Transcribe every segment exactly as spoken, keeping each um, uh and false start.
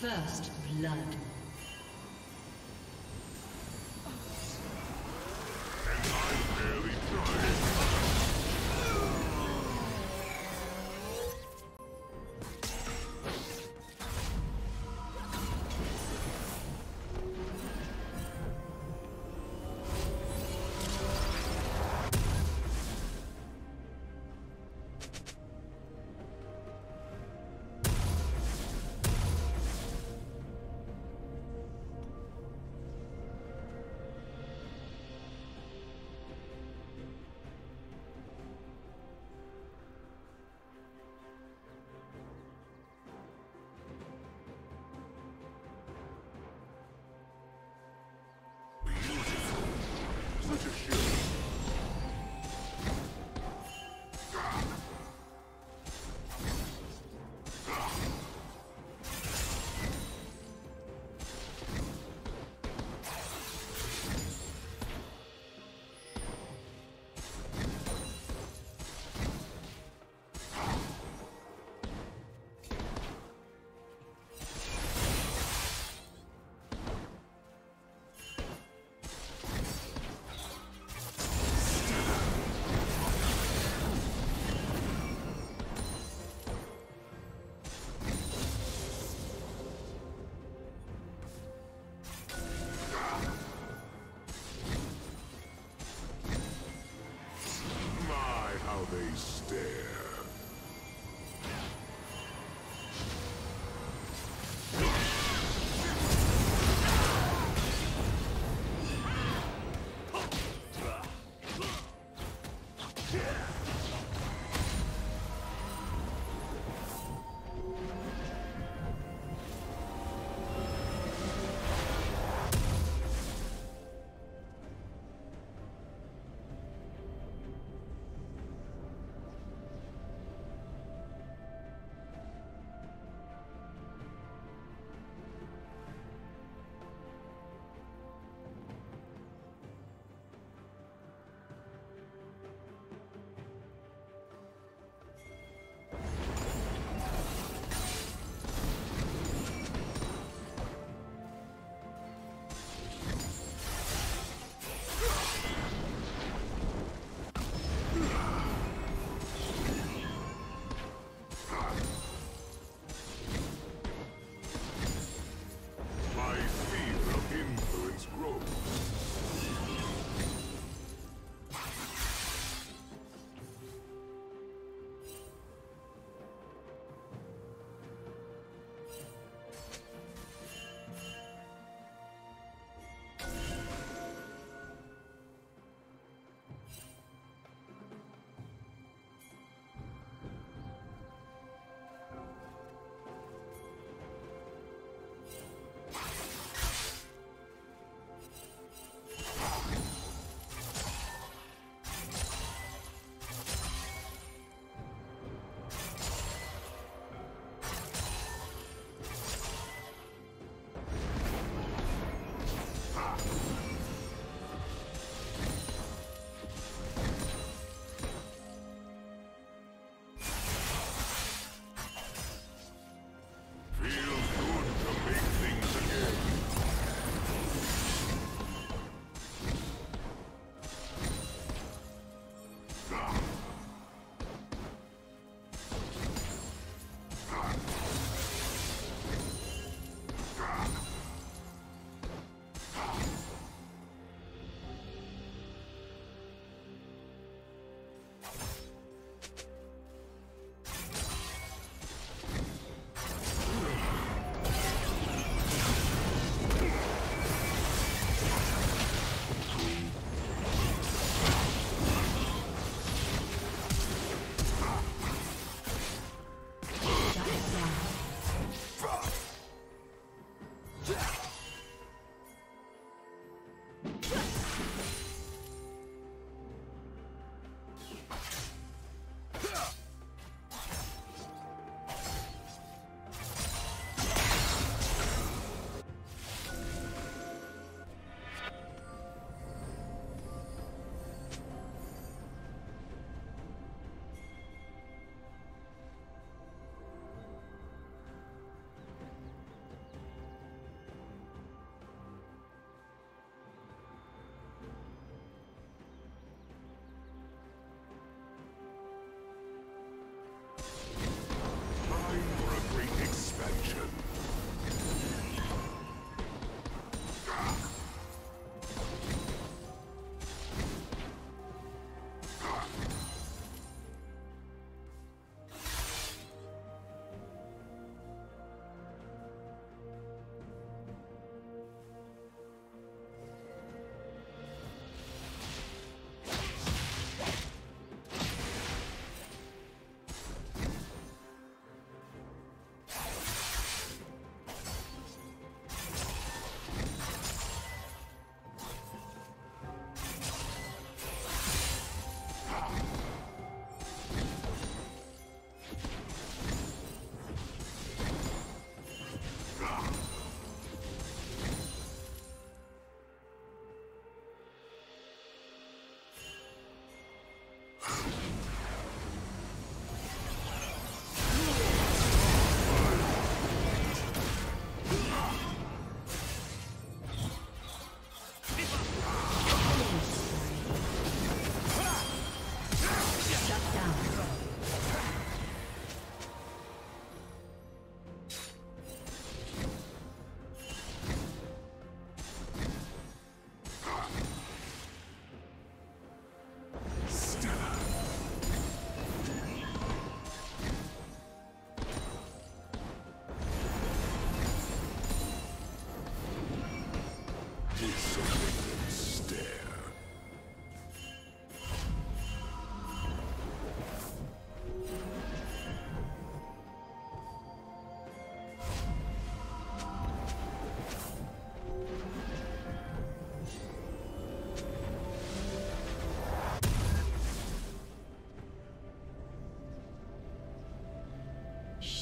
First blood.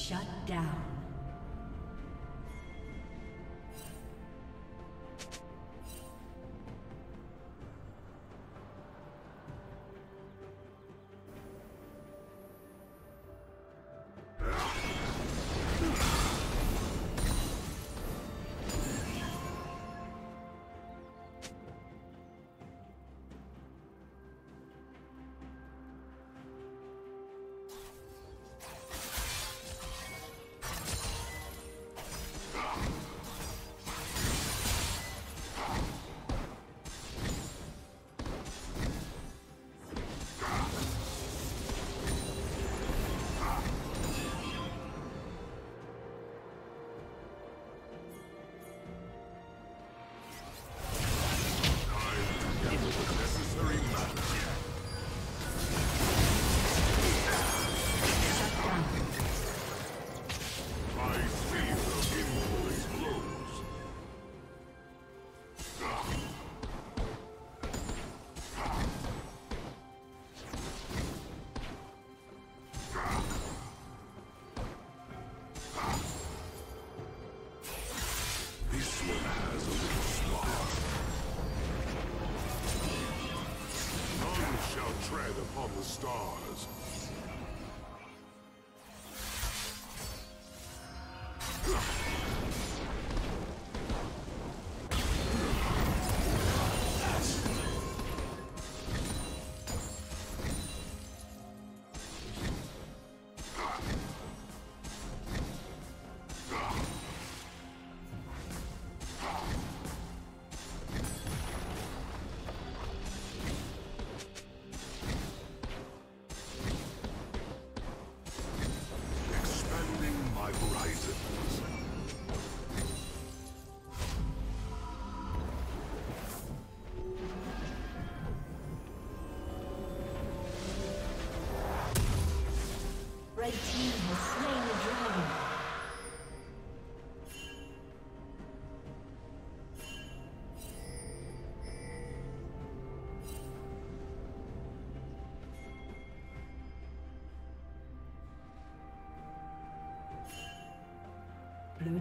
Shut down. Stars. Red team has slain the dragon. Blue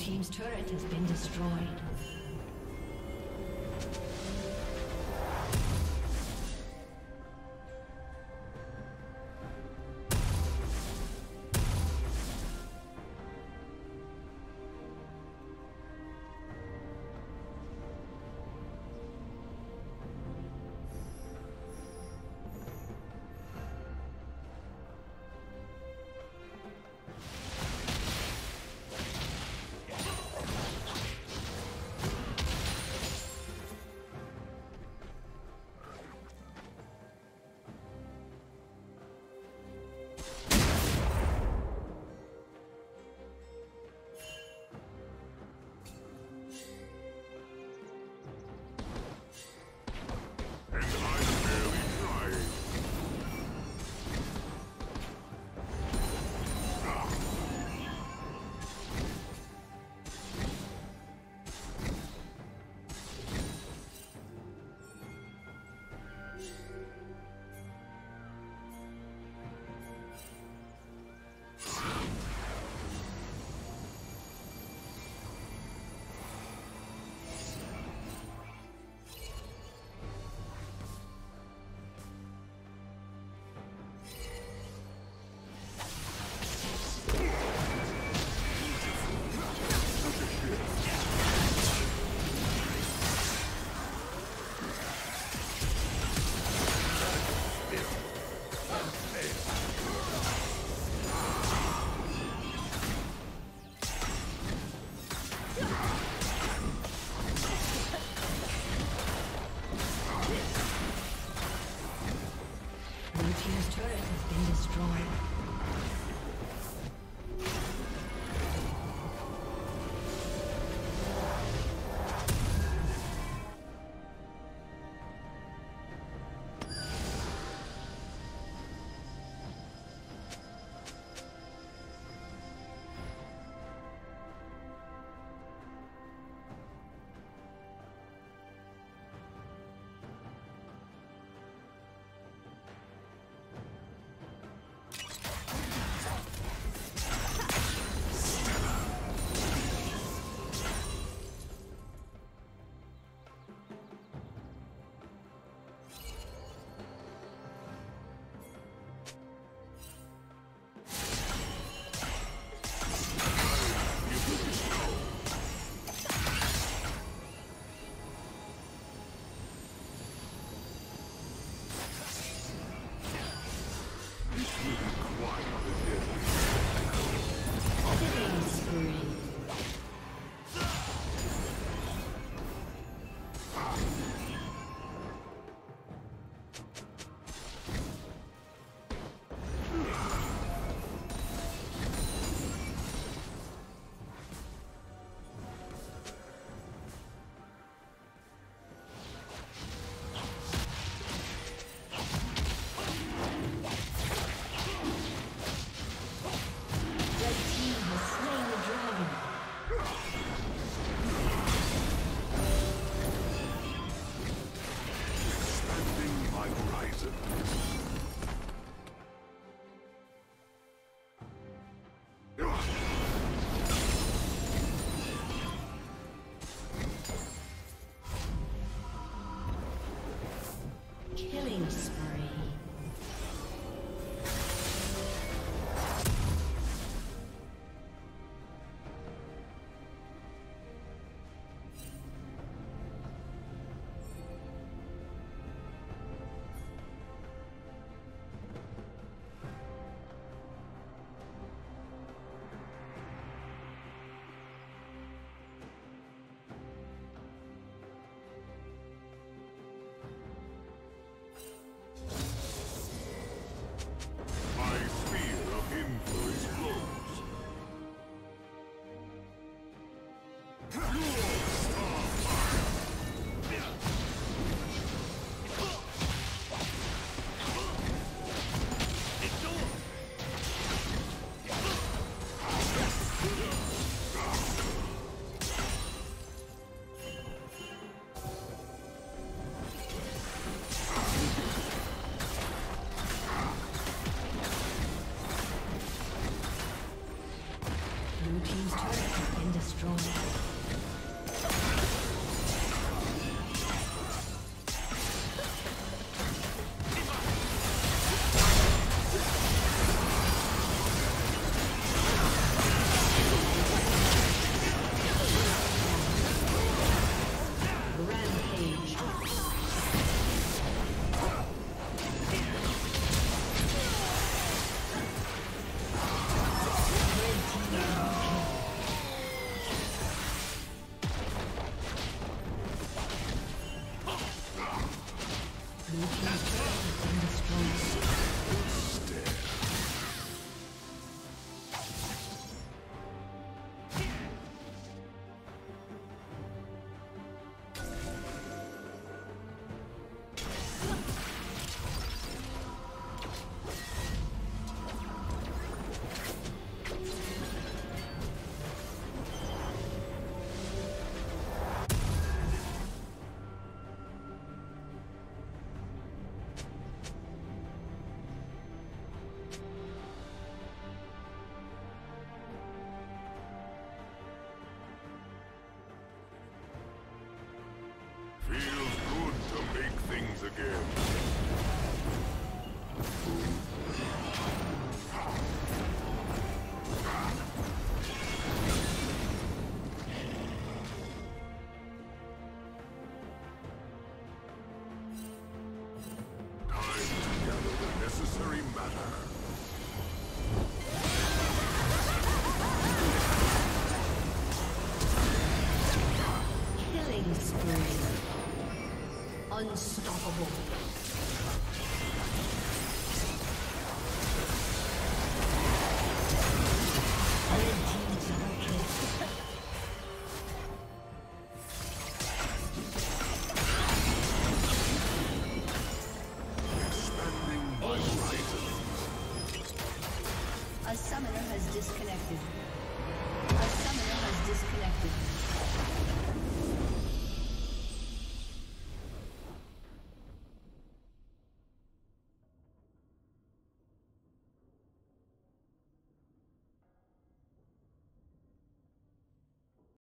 Team's turret has been destroyed. Unstoppable.